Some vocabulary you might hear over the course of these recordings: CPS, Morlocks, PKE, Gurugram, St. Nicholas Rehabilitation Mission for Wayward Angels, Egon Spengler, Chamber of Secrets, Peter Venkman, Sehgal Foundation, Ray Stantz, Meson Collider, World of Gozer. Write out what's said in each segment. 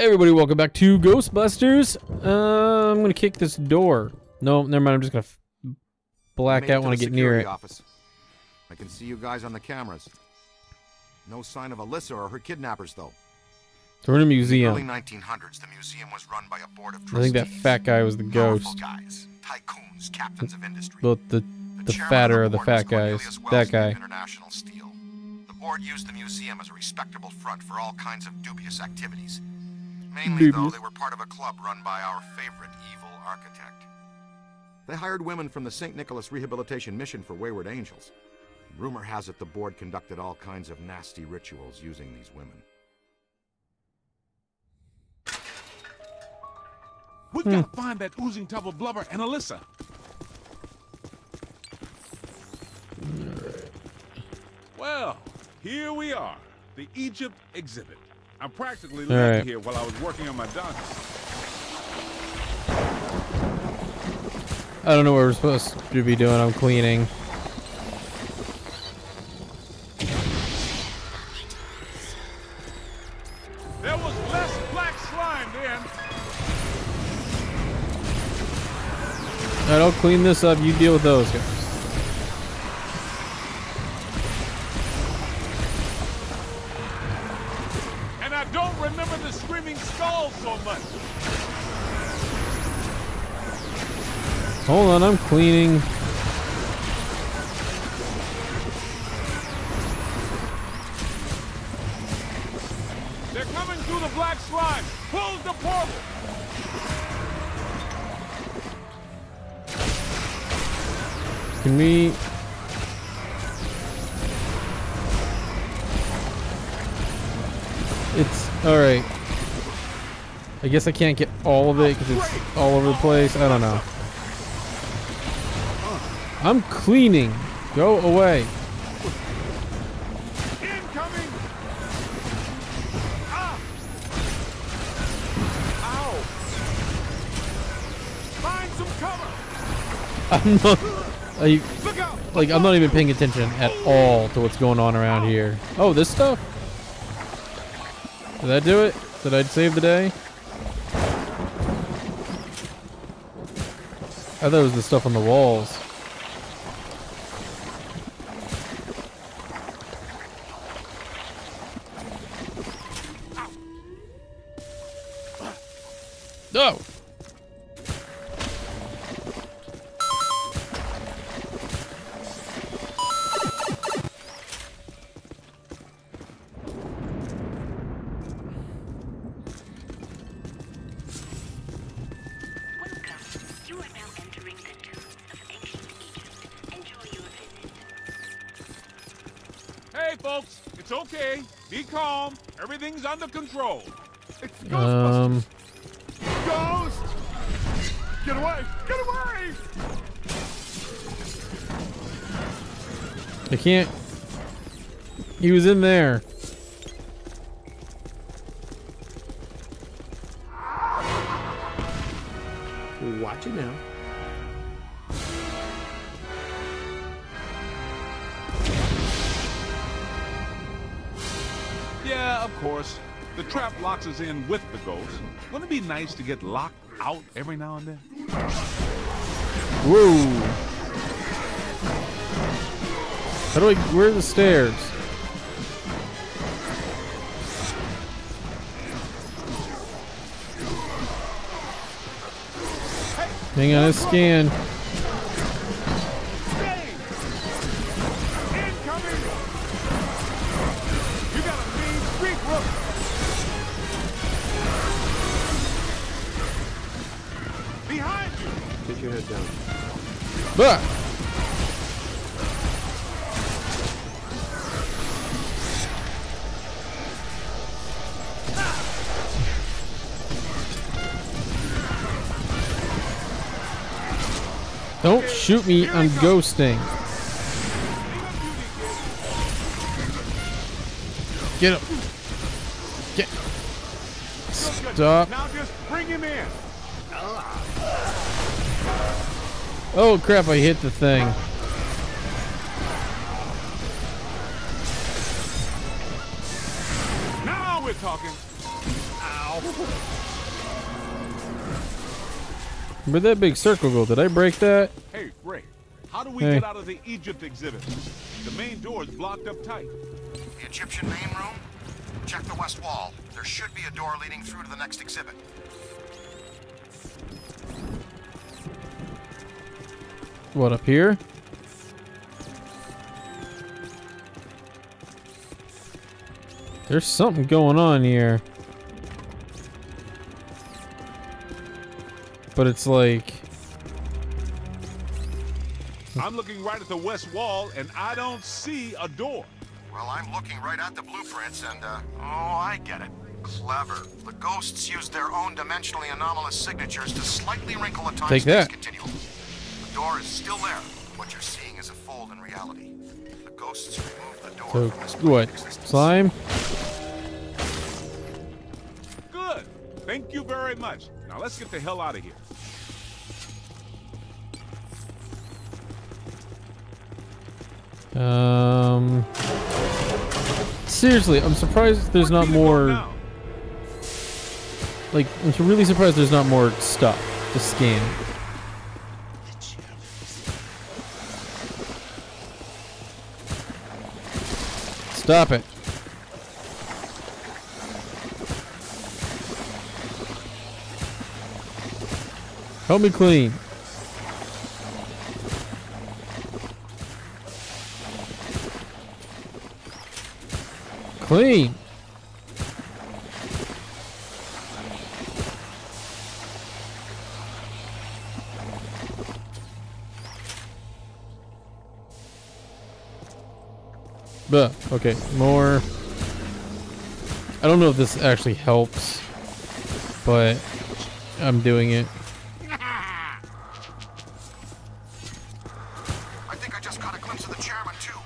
Hey everybody, welcome back to Ghostbusters. I'm going to kick this door. No, never mind. I'm just going to black out when I get near it. Office. I can see you guys on the cameras. No sign of Alyssa or her kidnappers, though. So we're in a museum. In the early 1900s, the museum was run by a board of trustees. I think that fat guy was the ghost. Guys, tycoons, captains of industry. But the fatter of the fat guys. That guy. International Steel. The board used the museum as a respectable front for all kinds of dubious activities. Mainly, though, they were part of a club run by our favorite evil architect. They hired women from the St. Nicholas Rehabilitation Mission for Wayward Angels. Rumor has it the board conducted all kinds of nasty rituals using these women. We've got to find that oozing tub of blubber and Alyssa. Well, here we are. The Egypt exhibit. I practically lived here while I was working on my doctor. I don't know what we're supposed to be doing. I'm cleaning. There was less black slime then. All right, I'll clean this up. You deal with those guys. Hold on, I'm cleaning. They're coming through the black slime. Close the portal. Can we? It's all right. I guess I can't get all of it because it's all over the place. I don't know. I'm cleaning. Go away. Incoming. Ah. Ow. Find some cover. I'm not like I'm not even paying attention at all to what's going on around here. Oh, this stuff? Did that do it? Did I save the day? I thought it was the stuff on the walls. No. Hey folks, it's okay. Be calm. Everything's under control. It's Ghostbusters. Ghost! Get away! Get away! I can't. He was in there. Watch it now. Yeah, of course. The trap locks us in with the ghost. Wouldn't it be nice to get locked out every now and then? Whoa. How do I... Where are the stairs? Hang on, let's scan. But don't shoot me, I'm ghosting. Get up. Get. Stop. Now just bring him in. Oh crap, I hit the thing. Now we're talking. Ow. Where'd that big circle go? Did I break that? Hey, Ray, how do we get out of the Egypt exhibit? The main door is blocked up tight. The Egyptian main room? Check the west wall. There should be a door leading through to the next exhibit. What, up here? There's something going on here. But it's like... I'm looking right at the west wall, and I don't see a door. Well, I'm looking right at the blueprints, and, oh, I get it. Clever. The ghosts used their own dimensionally anomalous signatures to slightly wrinkle a time-space continuum. The door is still there. What you're seeing is a fold in reality. The ghosts removed the door from this point of existence. Slime? Good. Thank you very much. Now let's get the hell out of here. Seriously, I'm surprised there's not more. Like, I'm really surprised there's not more stuff to scan. Stop it. Help me clean. Clean. But okay, more. I don't know if this actually helps, but I'm doing it. I think I just got a glimpse of the chairman too.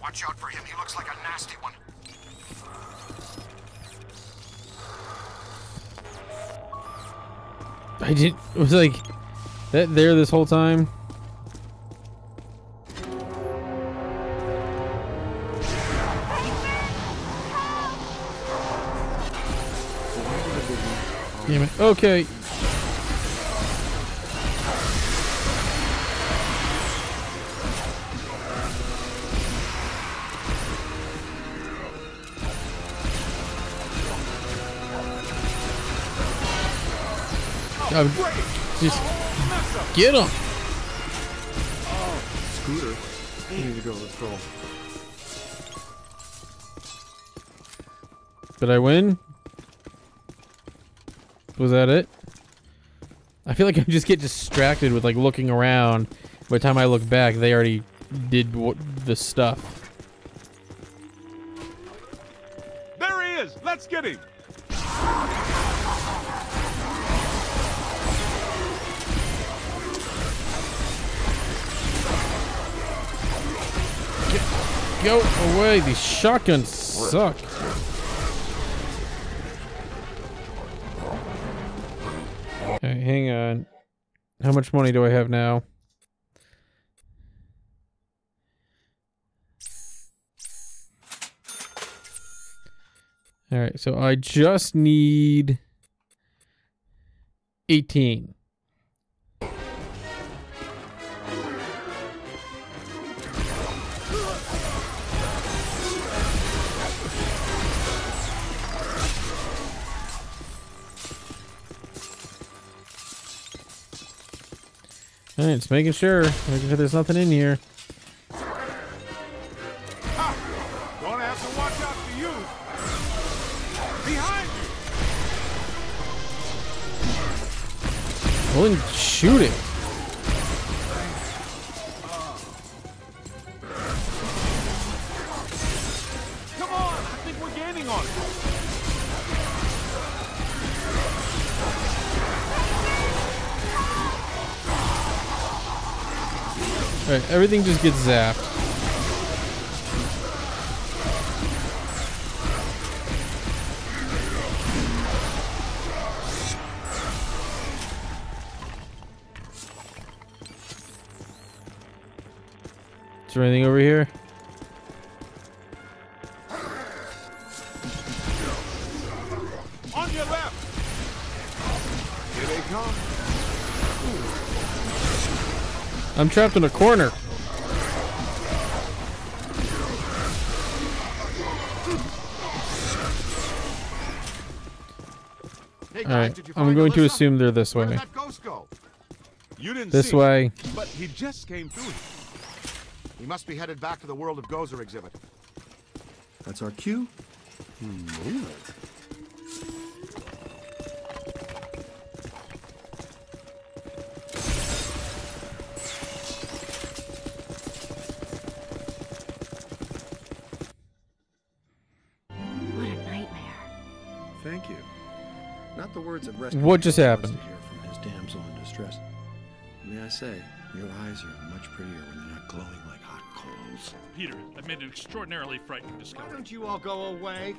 Watch out for him. He looks like a nasty one. I did. It was like that there this whole time. Damn it. Okay. Just get him. Oh, scooter. I need to go patrol. Did I win? Was that it? I feel like I just get distracted with like looking around. By the time I look back, they already did the stuff. There he is. Let's get him. Go away, these shotguns suck. Alright, hang on. How much money do I have now? Alright, so I just need 18. Alright, just making sure there's nothing in here. Ha! Gonna have to watch out for you. Behind you. Well, then shoot it. Come on, I think we're gaining on it. Alright, everything just gets zapped. Is there anything over here? On your left! Here they come. I'm trapped in a corner. Hey, alright, I'm going to assume they're this way. You didn't this see way. Him, but he just came through. He must be headed back to the World of Gozer exhibit. That's our cue. Mm-hmm. What a nightmare. Thank you. Not the words of rest. What just happened? May I say, your eyes are much prettier when they're not glowing like hot coals. Peter, I've made an extraordinarily frightening discovery. Why don't you all go away?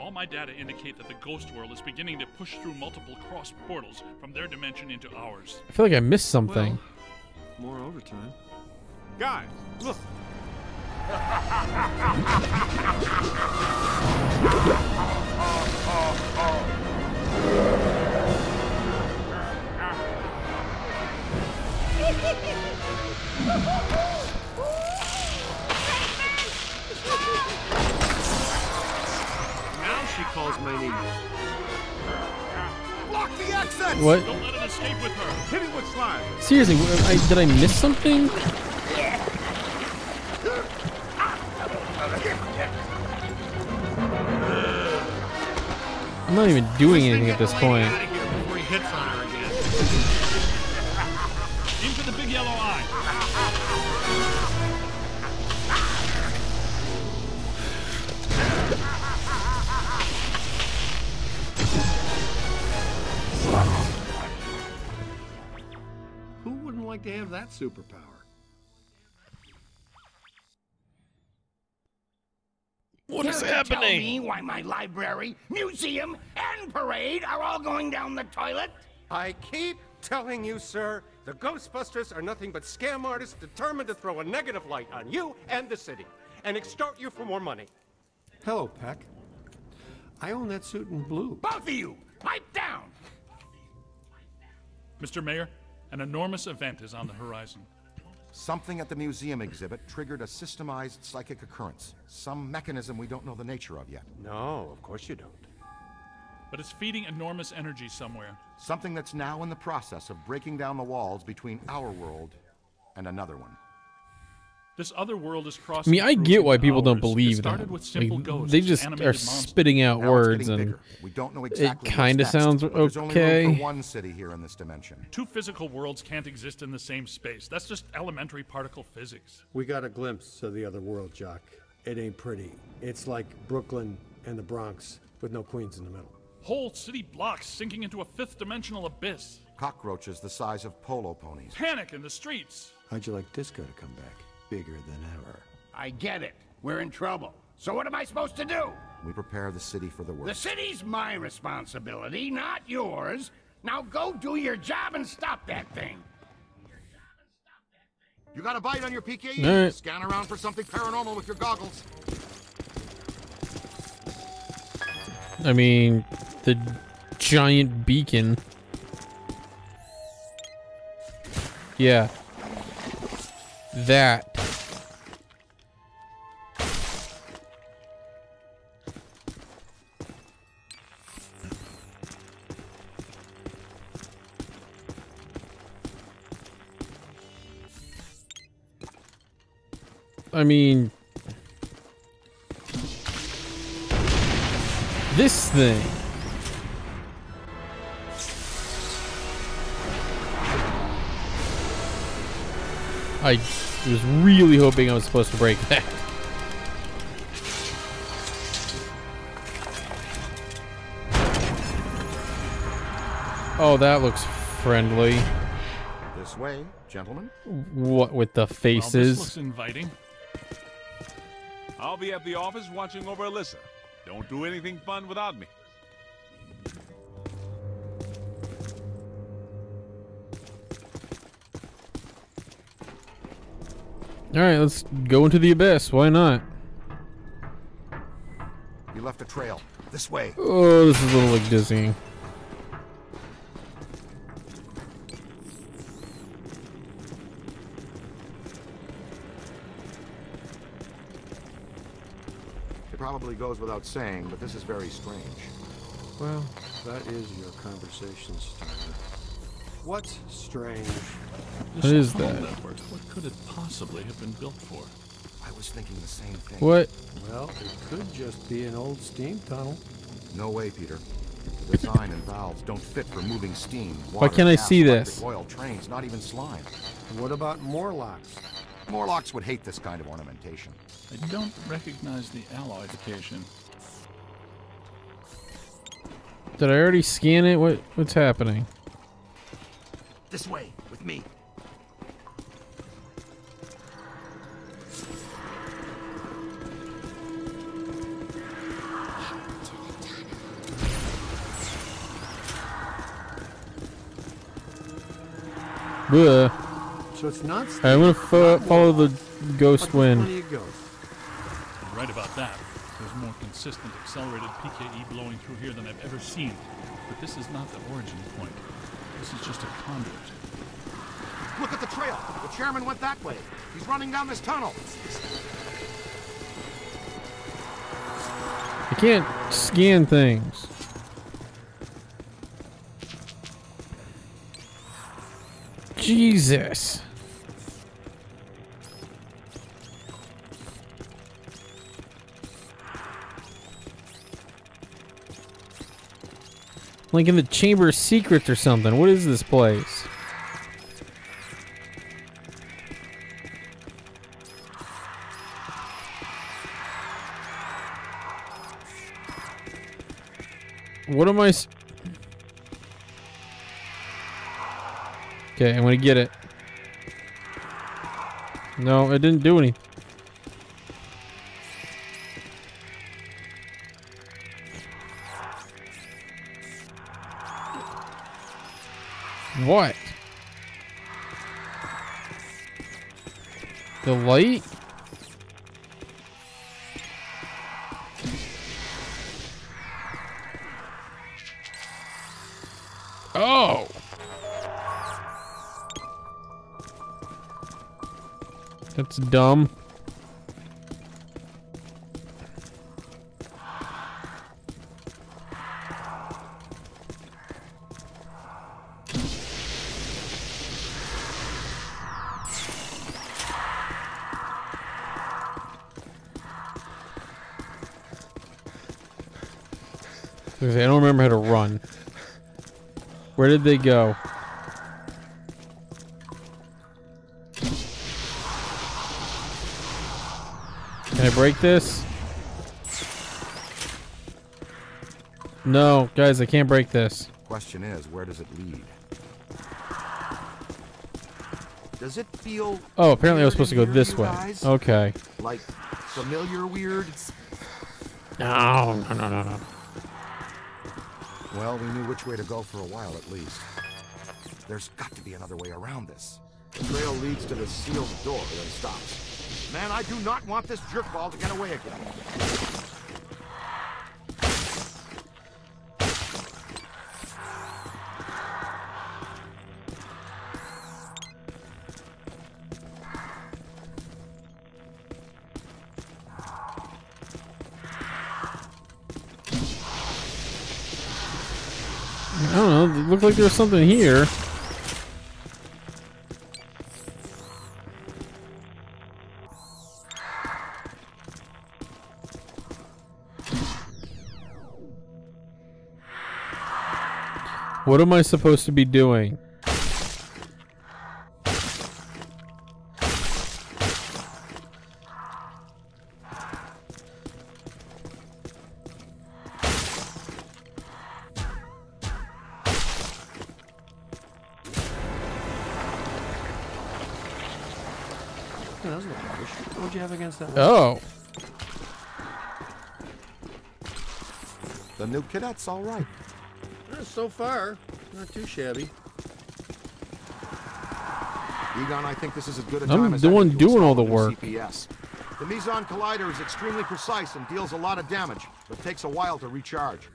All my data indicate that the ghost world is beginning to push through multiple cross portals from their dimension into ours. I feel like I missed something. Well, more overtime. Guys, look. Now she calls my name. Block the exit! What? Don't let him escape with her. Hit it with slime. Seriously, did I miss something? I'm not even doing anything at this point. Into the big yellow eye. Who wouldn't like to have that superpower? What is happening? Tell me why my library, museum, and parade are all going down the toilet? I keep telling you, sir, the Ghostbusters are nothing but scam artists determined to throw a negative light on you and the city and extort you for more money. Hello, Peck. I own that suit in blue. Both of you, pipe down! Mr. Mayor, an enormous event is on the horizon. Something at the museum exhibit triggered a systemized psychic occurrence. Some mechanism we don't know the nature of yet. No, of course you don't. But it's feeding enormous energy somewhere. Something that's now in the process of breaking down the walls between our world and another one. This other world is crossing. I mean, I get why people don't believe that. Like, they just are spitting out words, and we don't know exactly. It kind of sounds okay. There's only room for one city here in this dimension. Two physical worlds can't exist in the same space. That's just elementary particle physics. We got a glimpse of the other world, Jock. It ain't pretty. It's like Brooklyn and the Bronx with no Queens in the middle. Whole city blocks sinking into a fifth-dimensional abyss. Cockroaches the size of polo ponies. Panic in the streets. How'd you like disco to come back? Bigger than ever. I get it. We're in trouble. So what am I supposed to do? We prepare the city for the worst. The city's my responsibility, not yours. Now go do your job and stop that thing. You got a bite on your PKE? All right. Scan around for something paranormal with your goggles. I mean, the giant beacon. Yeah. That. I mean, this thing. I was really hoping I was supposed to break that. Oh, that looks friendly. This way, gentlemen. What with the faces? Well, this looks inviting. I'll be at the office watching over Alyssa. Don't do anything fun without me. Alright, let's go into the abyss. Why not? You left a trail. This way. Oh, this is a little like dizzying. It probably goes without saying, but this is very strange. Well, that is your conversation starter. What's strange? What is that? What could it possibly have been built for? I was thinking the same thing. What? Well, it could just be an old steam tunnel. No way, Peter. The design and valves don't fit for moving steam. Water, why can't I see this? Oil, trains, not even slime. What about Morlocks? Morlocks would hate this kind of ornamentation. I don't recognize the alloyfication. Did I already scan it? What's happening? This way, with me. Bleh. So it's not. Right, I'm gonna follow the ghost wind. Right about that. There's more consistent accelerated PKE blowing through here than I've ever seen. But this is not the origin point. This is just a conduit. Look at the trail. The chairman went that way. He's running down this tunnel. I can't scan things. Jesus. Like in the Chamber of Secrets or something. What is this place? What am I... Okay, I'm gonna get it. No, it didn't do anything. What? The light? Oh! That's dumb. I don't remember how to run. Where did they go? Can I break this? No, guys, I can't break this. Question is, where does it lead? Does it feel... Oh, apparently I was supposed to go this way. Guys? Okay. Like, familiar weird? No, no, no, no, no. Well, we knew which way to go for a while, at least. There's got to be another way around this. The trail leads to the sealed door, then stops. Man, I do not want this jerkball to get away again. I don't know, it looked like there was something here. What am I supposed to be doing? What'd you have against that one? Oh. The new cadet's all right. So far, not too shabby. Egon, I think this is as good a time as the one doing all the work. CPS. The Meson Collider is extremely precise and deals a lot of damage, but takes a while to recharge.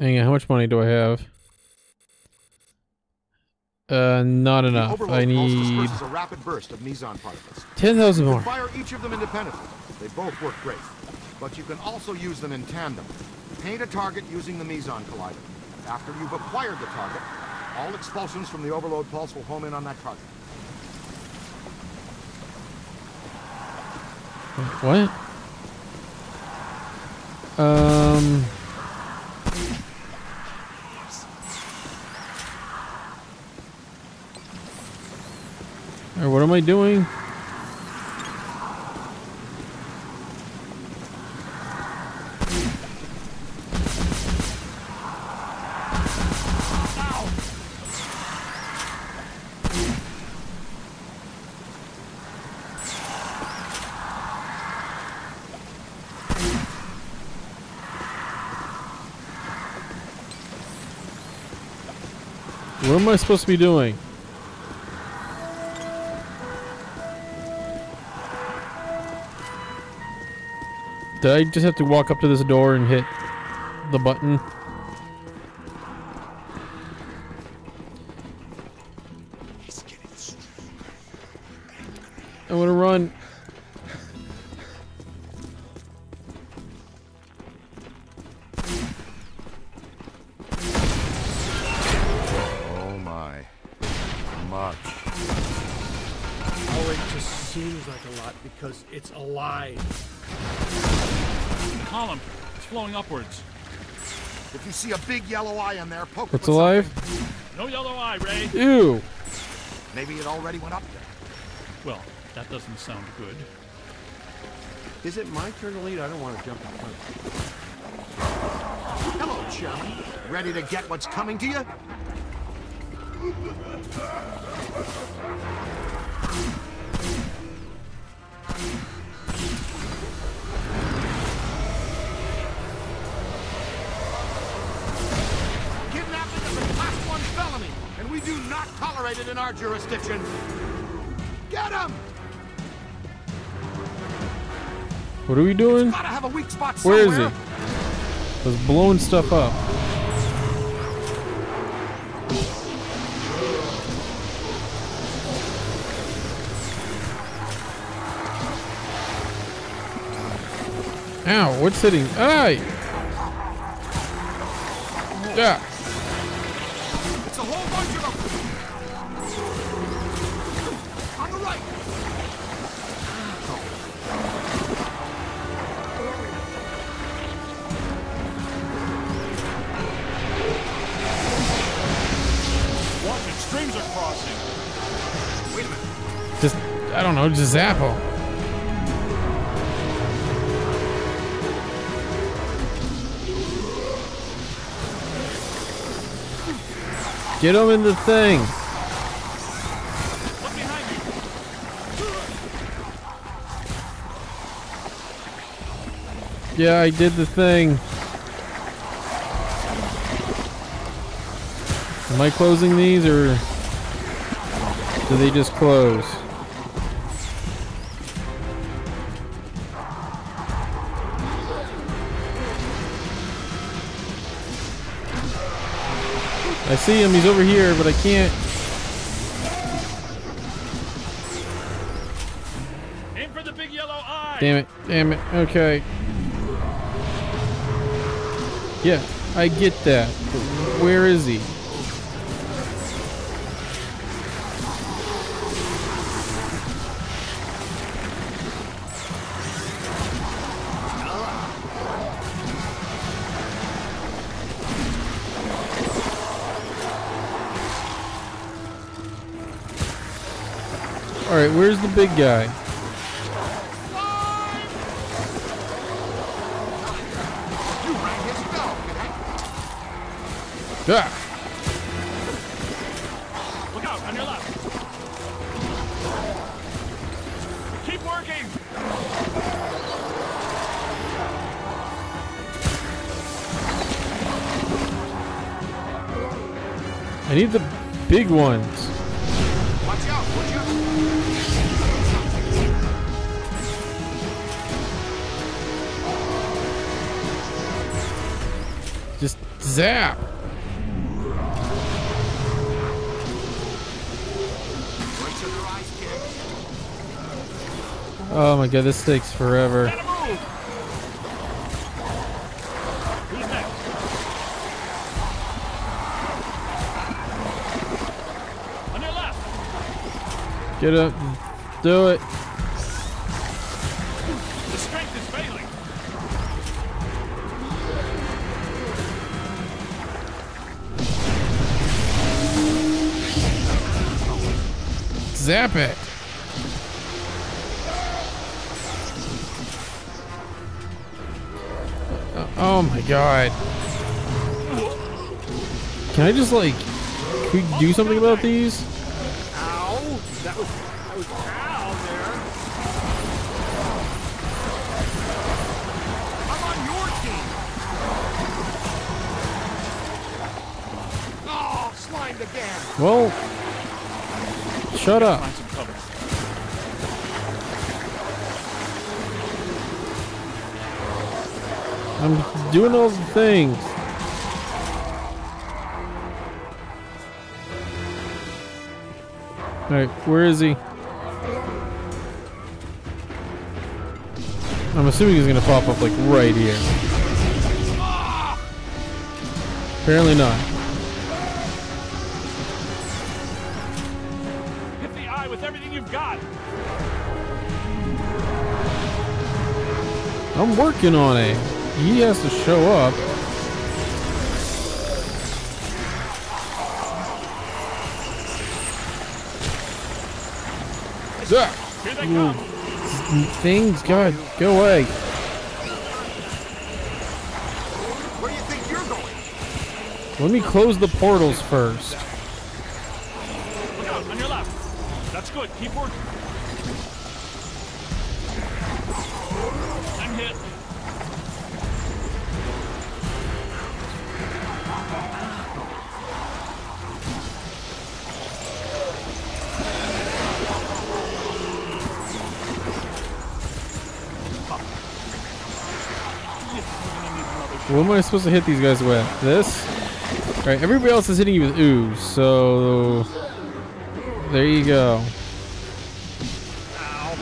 Hang on, how much money do I have? Not enough. I need 10,000 more. Fire each of them independently. They both work great, but you can also use them in tandem. Paint a target using the Meson Collider. After you've acquired the target, all expulsions from the overload pulse will home in on that target. What? All right, what am I doing? What am I supposed to be doing? Did I just have to walk up to this door and hit the button? I want to run. Because it's alive. The column is flowing upwards. If you see a big yellow eye in there, poke it. It's alive? No yellow eye, Ray. Ew. Maybe it already went up there. Well, that doesn't sound good. Is it my turn to lead? I don't want to jump in front. Hello, chum. Ready to get what's coming to you? In our jurisdiction. Get him! What are we doing? It's gotta have a weak spot somewhere. Where is he? He's blowing stuff up. Ow, what's hitting? Aye! Yeah. Just, I don't know, just zap him. Get him in the thing. Look behind you. Yeah, I did the thing. Am I closing these or do they just close? I see him, he's over here, but I can't. Aim for the big yellow eye. Damn it, okay. Yeah, I get that. But where is he? Alright, where's the big guy? Ah. Look out, on your left. Keep working. I need the big ones. Zap! Oh my god, this takes forever. Who's next? On your left. Get up. Do it. The strength is failing. Zap it. Oh my god. Can I just like do something about these? Ow. That was ow there. I'm on your team. Oh, slimed again. Well, shut up. I'm doing all the things. All right, where is he? I'm assuming he's gonna pop up like right here. Apparently not. Hit the eye with everything you've got. I'm working on it. He has to show up. Here they come. Things, God, go away. Where do you think you're going? Let me close the portals first. Look out, on your left. That's good. Keep working. I'm hit. What am I supposed to hit these guys with? This? Alright, everybody else is hitting you with ooze, so there you go. Ow.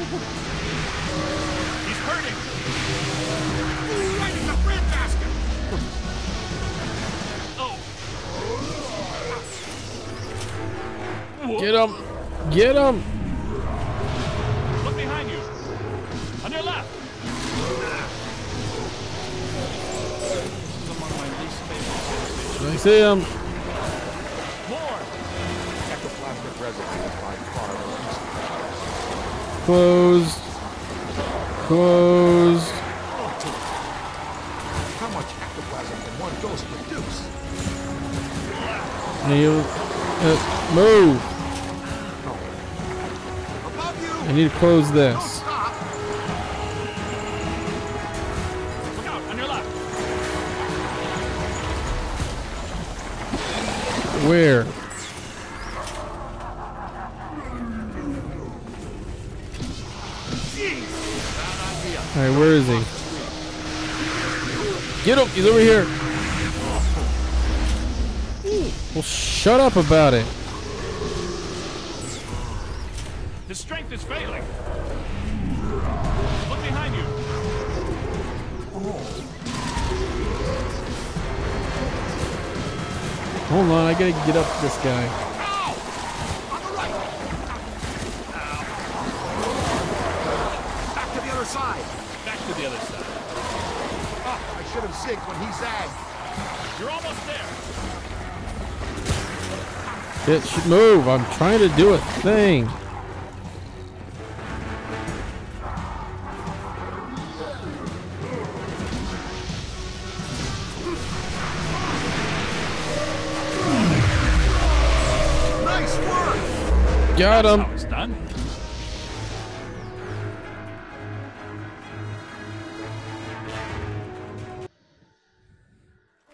He's hurting. Right in the bread basket. Oh. Get him! Get him! Look behind you. On your left. I see him. Closed. Closed. How much ectoplasm can one dose produce? Move. I need to close this. Where? Alright, where is he? Get him! He's over here! Well, shut up about it! The strength is failing! Look behind you! Oh. Hold on, I gotta get up this guy. Ow! On the right. Ow. Back to the other side. Back to the other side. Oh, I should have zigged when he zagged. You're almost there. It should move. I'm trying to do a thing. Got him. It's done.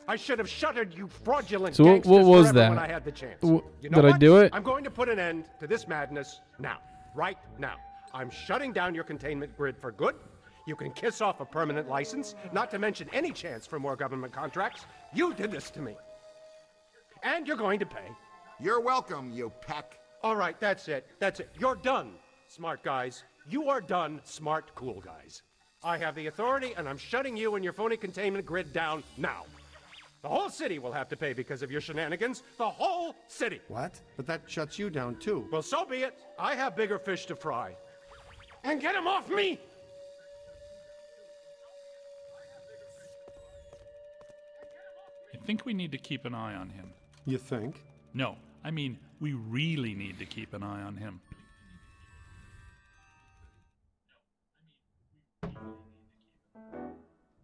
I should have shuttered you fraudulent gangsters. So what was that? When I had the chance. Did I do it? I'm going to put an end to this madness now. Right now. I'm shutting down your containment grid for good. You can kiss off a permanent license, not to mention any chance for more government contracts. You did this to me. And you're going to pay. You're welcome, you peck. All right, that's it. That's it. You're done, smart guys. You are done, smart, cool guys. I have the authority, and I'm shutting you and your phony containment grid down now. The whole city will have to pay because of your shenanigans. The whole city. What? But that shuts you down, too. Well, so be it. I have bigger fish to fry. And get him off me! I think we need to keep an eye on him. You think? No. I mean, we really need to keep an eye on him.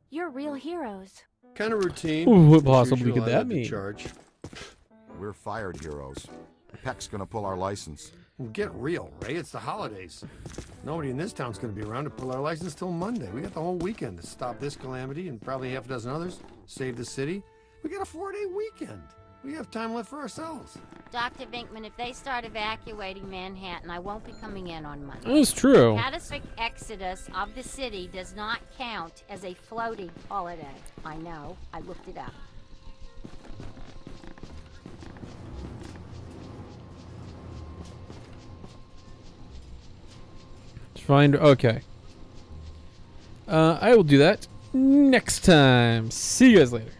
You're real heroes. Kind of routine. What possibly could that mean? Charge. We're fired heroes. Peck's gonna pull our license. Well, get real, Ray. It's the holidays. Nobody in this town's gonna be around to pull our license till Monday. We got the whole weekend to stop this calamity and probably half a dozen others. Save the city. We got a 4-day weekend. We have time left for ourselves. Dr. Venkman, if they start evacuating Manhattan, I won't be coming in on Monday. That's true. Catastrophic exodus of the city does not count as a floating holiday. I know. I looked it up. Find okay. I will do that next time. See you guys later.